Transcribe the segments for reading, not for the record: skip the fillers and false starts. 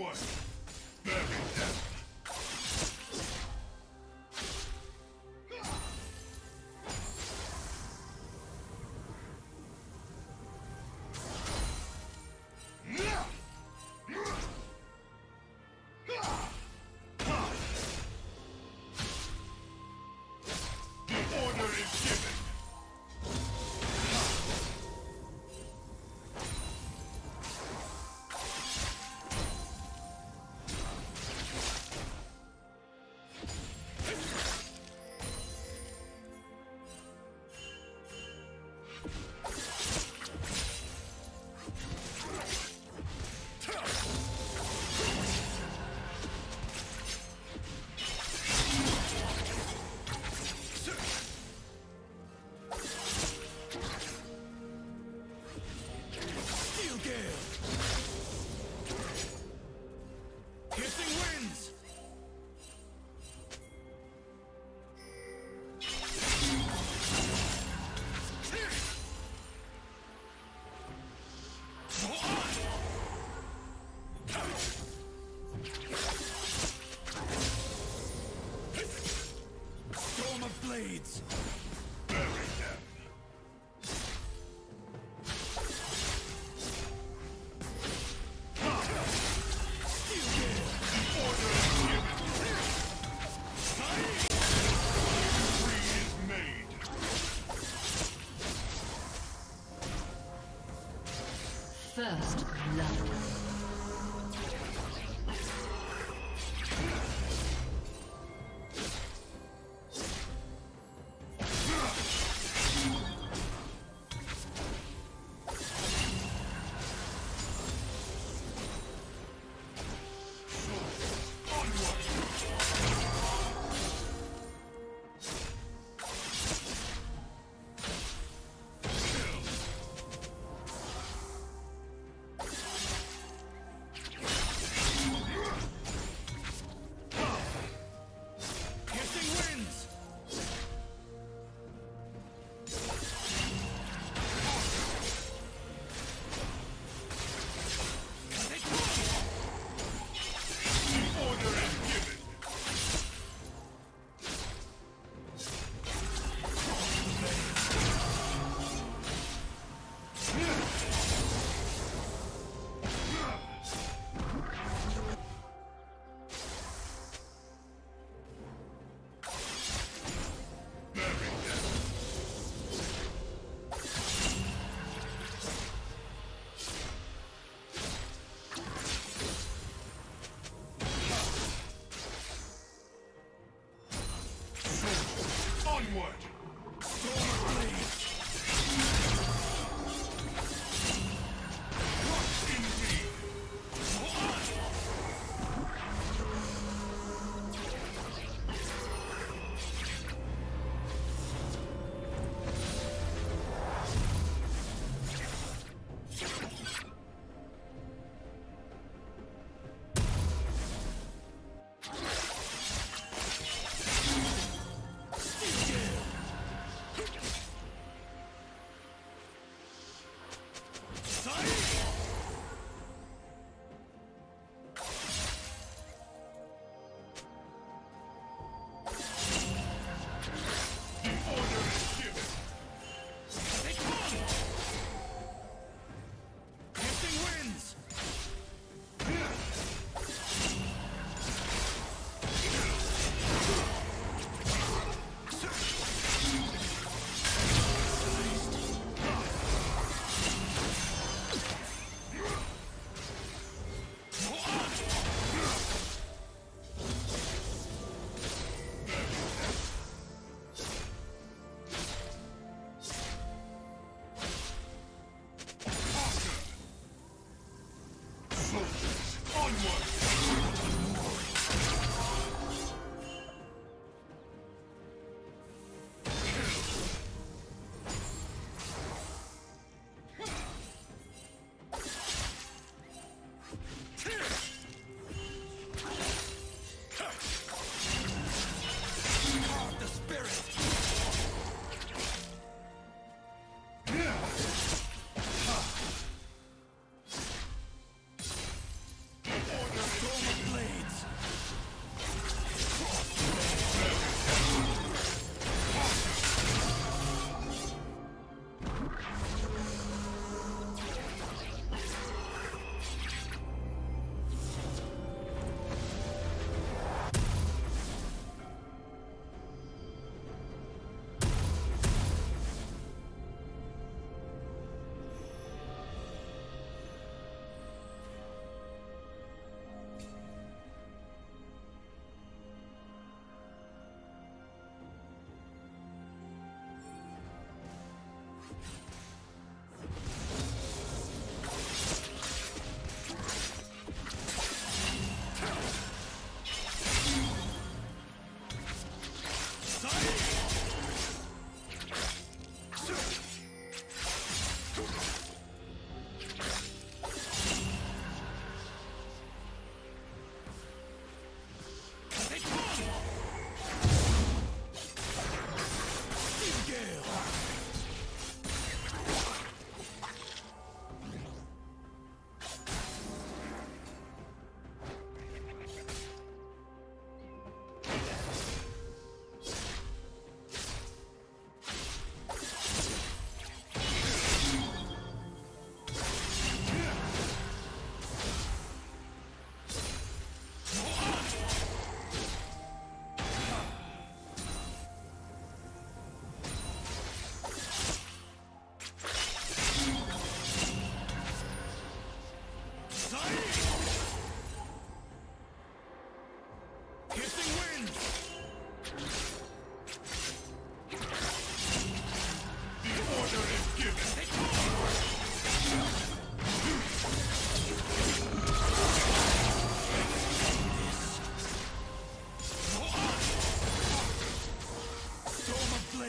way. Bury them. Blades. Bury them. The order is given. First love.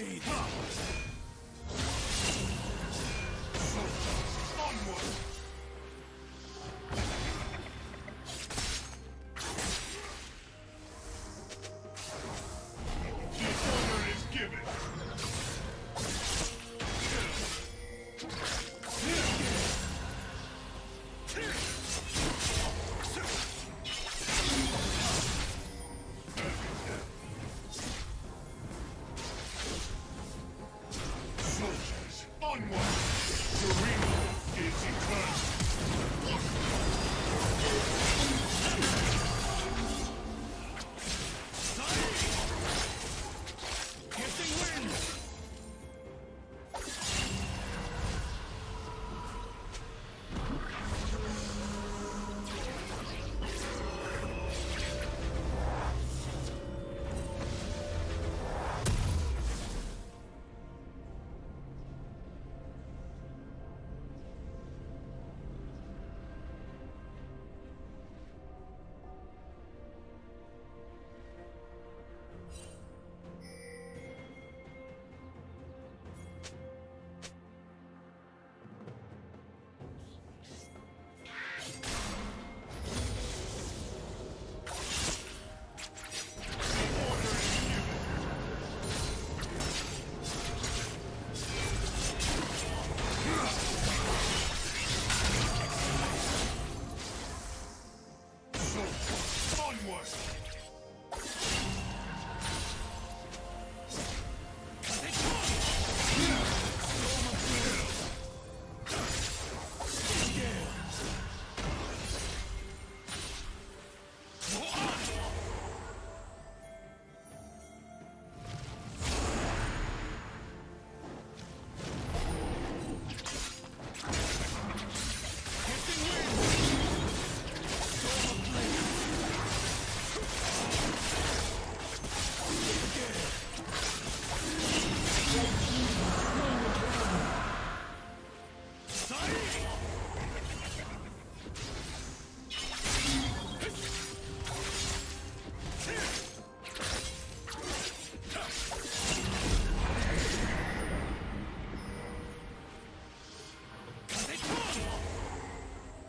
blade! Onward!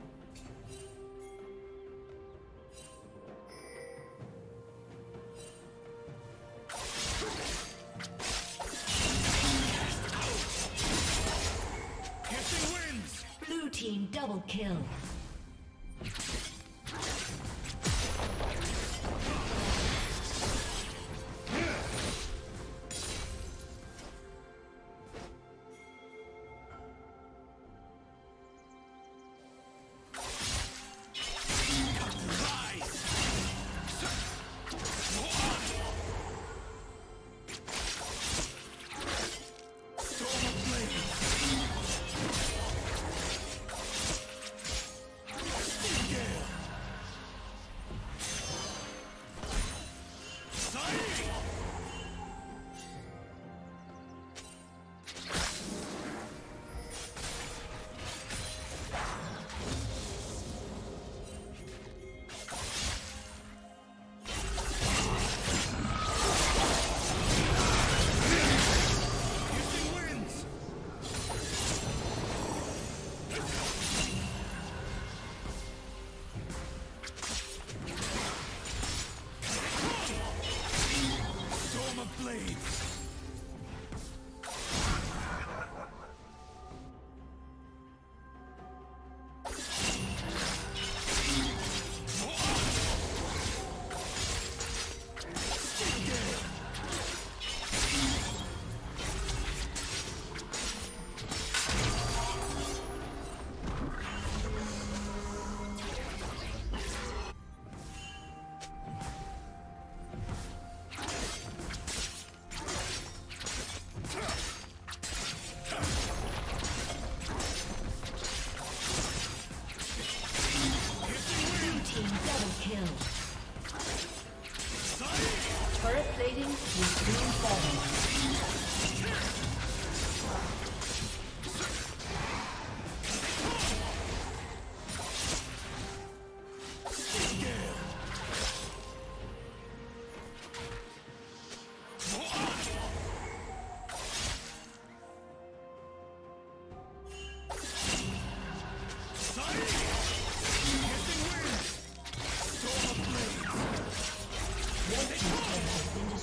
Wins. Blue team double kill.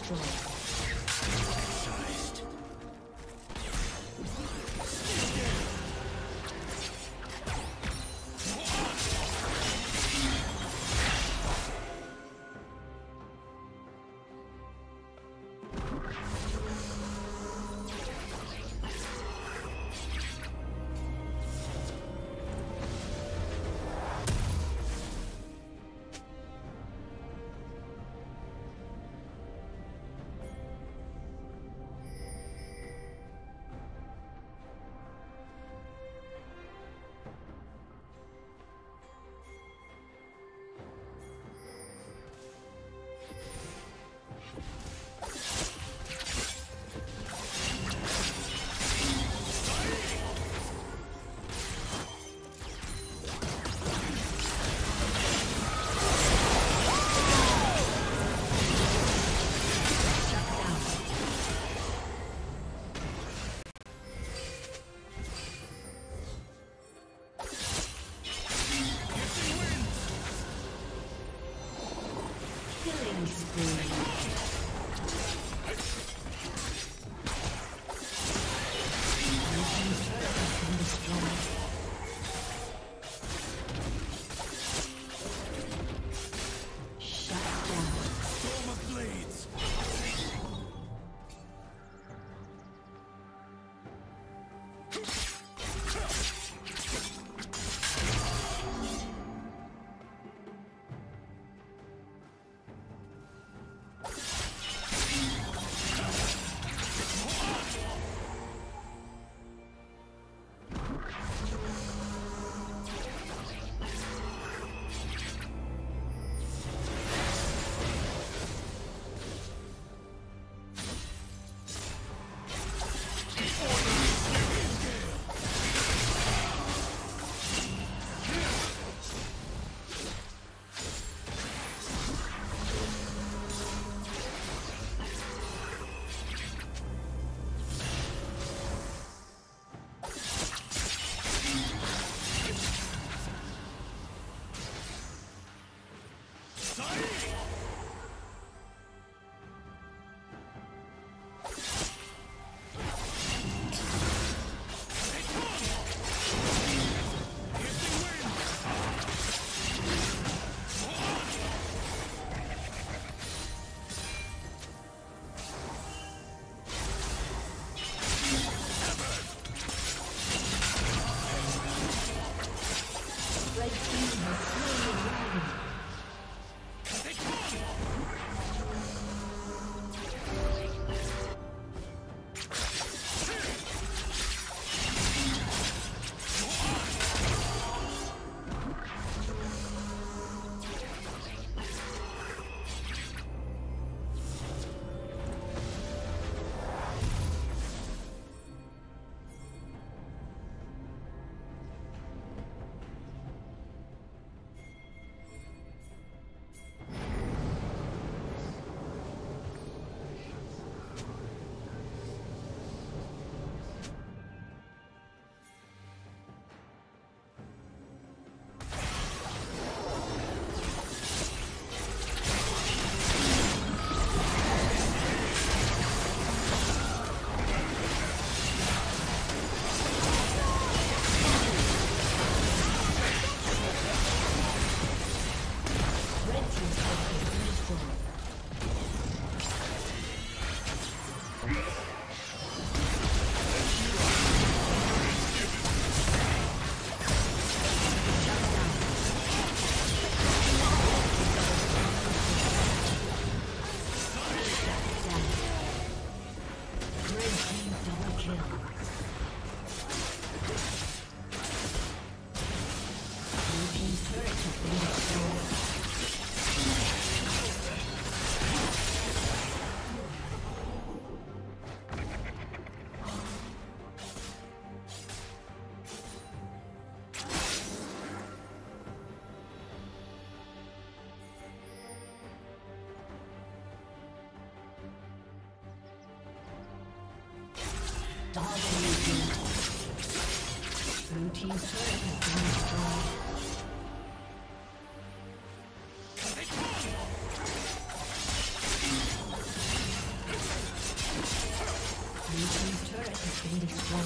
destroyed. Blue team's turret has been destroyed. been destroyed.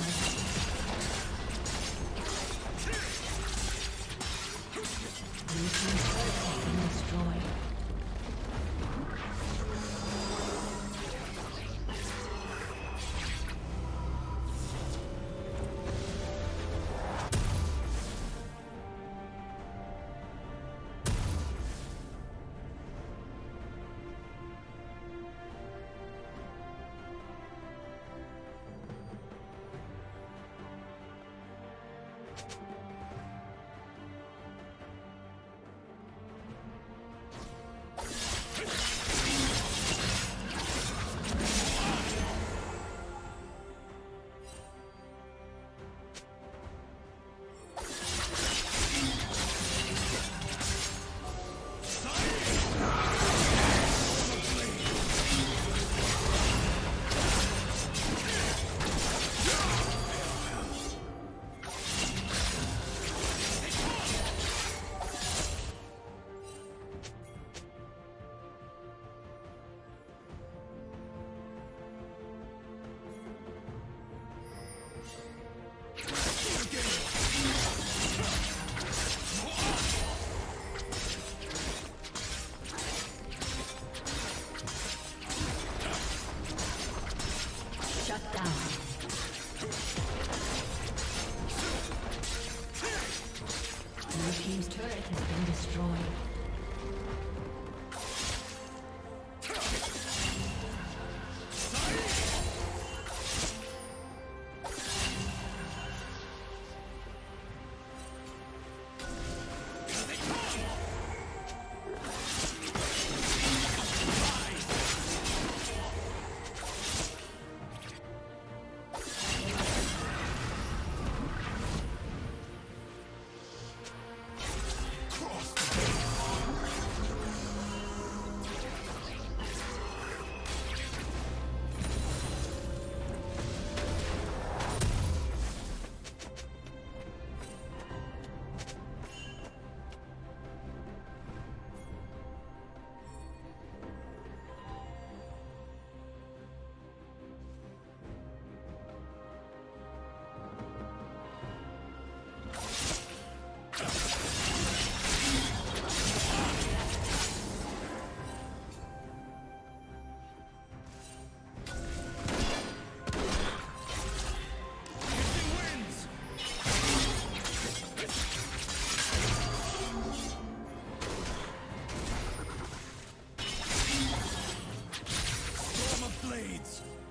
Blades!